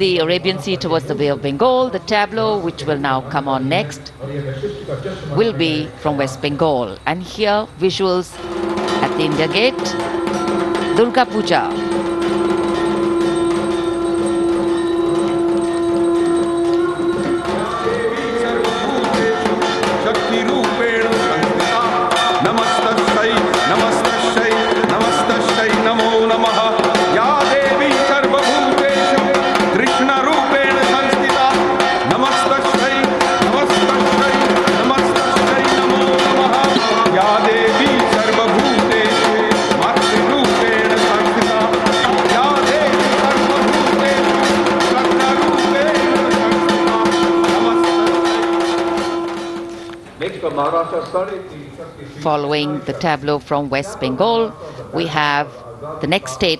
the Arabian Sea towards the Bay of Bengal. The tableau, which will now come on next, will be from West Bengal. And here, visuals at the India Gate, Durga Puja. Following the tableau from West Bengal, we have the next state.